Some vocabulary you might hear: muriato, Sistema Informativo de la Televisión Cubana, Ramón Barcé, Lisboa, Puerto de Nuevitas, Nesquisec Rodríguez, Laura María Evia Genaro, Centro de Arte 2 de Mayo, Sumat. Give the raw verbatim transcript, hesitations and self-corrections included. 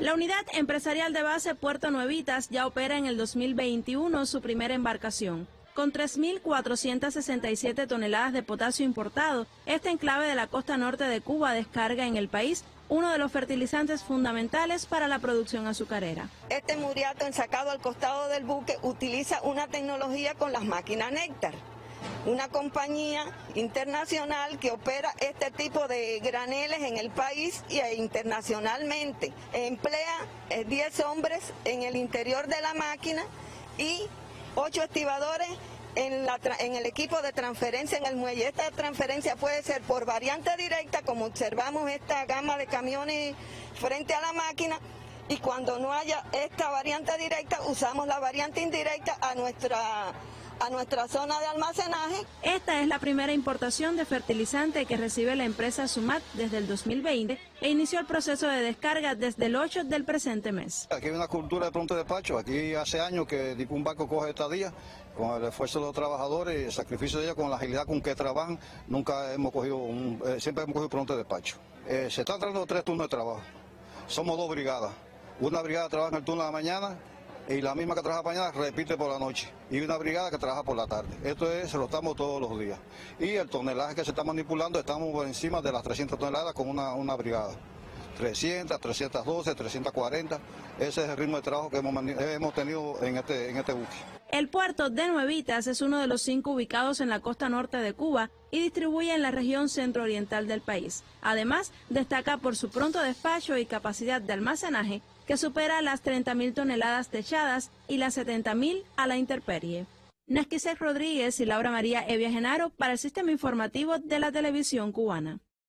La unidad empresarial de base Puerto Nuevitas ya opera en el dos mil veintiuno su primera embarcación. Con tres mil cuatrocientas sesenta y siete toneladas de potasio importado, este enclave de la costa norte de Cuba descarga en el país uno de los fertilizantes fundamentales para la producción azucarera. Este muriato ensacado al costado del buque utiliza una tecnología con las máquinas Néctar, una compañía internacional que opera este tipo de graneles en el país e internacionalmente. Emplea diez hombres en el interior de la máquina y ocho estibadores en, la, en el equipo de transferencia en el muelle. Esta transferencia puede ser por variante directa, como observamos esta gama de camiones frente a la máquina, y cuando no haya esta variante directa, usamos la variante indirecta a nuestra... a nuestra zona de almacenaje. Esta es la primera importación de fertilizante que recibe la empresa Sumat desde el dos mil veinte e inició el proceso de descarga desde el ocho del presente mes. Aquí hay una cultura de pronto despacho. Aquí hace años que un barco coge esta día, con el esfuerzo de los trabajadores, el sacrificio de ellos, con la agilidad con que trabajan, nunca hemos cogido, un, eh, siempre hemos cogido pronto despacho. Eh, se están tratando tres turnos de trabajo. Somos dos brigadas. Una brigada trabaja en el turno de la mañana, y la misma que trabaja mañana repite por la noche, y una brigada que trabaja por la tarde. Esto es, se lo estamos todos los días. Y el tonelaje que se está manipulando, estamos por encima de las trescientas toneladas con una, una brigada. trescientas, trescientas doce, trescientas cuarenta, ese es el ritmo de trabajo que hemos, hemos tenido en este, en este buque. El puerto de Nuevitas es uno de los cinco ubicados en la costa norte de Cuba y distribuye en la región centro-oriental del país. Además, destaca por su pronto despacho y capacidad de almacenaje, que supera las treinta mil toneladas techadas y las setenta mil a la intemperie. Nesquisec Rodríguez y Laura María Evia Genaro para el Sistema Informativo de la Televisión Cubana.